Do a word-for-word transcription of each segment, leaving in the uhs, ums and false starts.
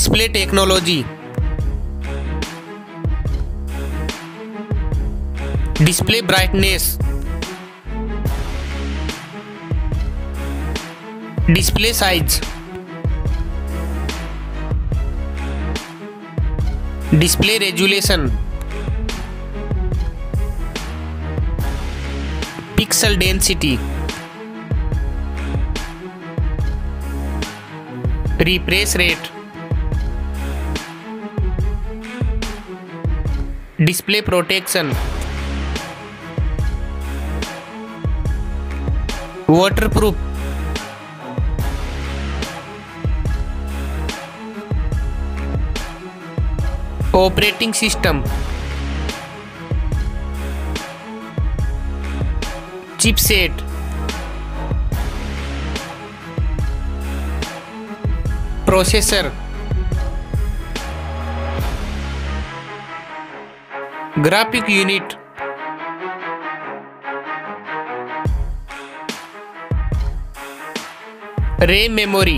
Display technology. Display brightness, display size, display resolution, pixel density, refresh rate, display protection, waterproof, operating system, chipset, processor, graphic unit, RAM memory,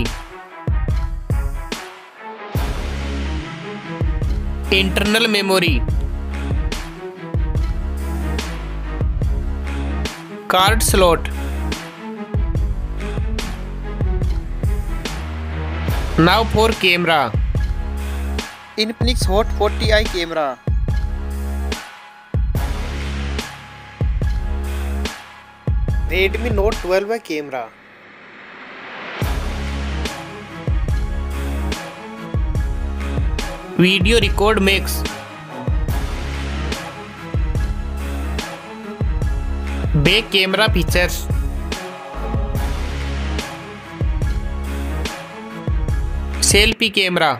internal memory, card slot, now for camera, Infinix hot forty I camera, Redmi note twelve camera, video record max, back camera features, selfie camera,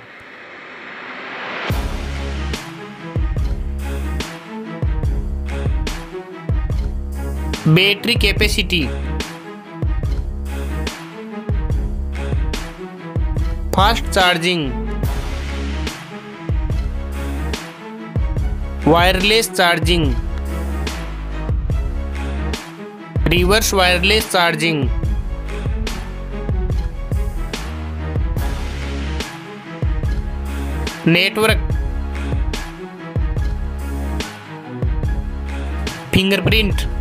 battery capacity, fast charging, wireless charging, reverse wireless charging, network, fingerprint,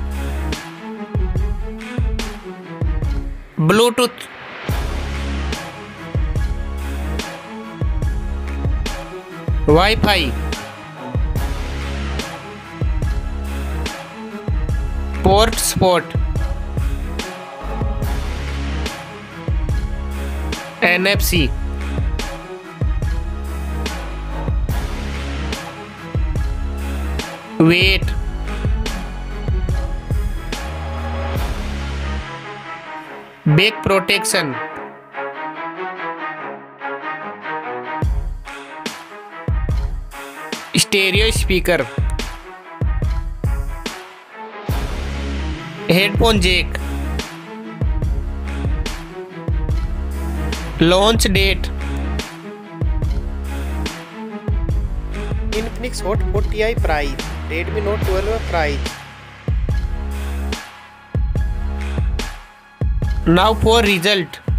Bluetooth, WiFi, port spot, N F C, weight, back protection, stereo speaker, headphone jack, launch date, Infinix hot forty I price, Redmi note twelve price. Now for result.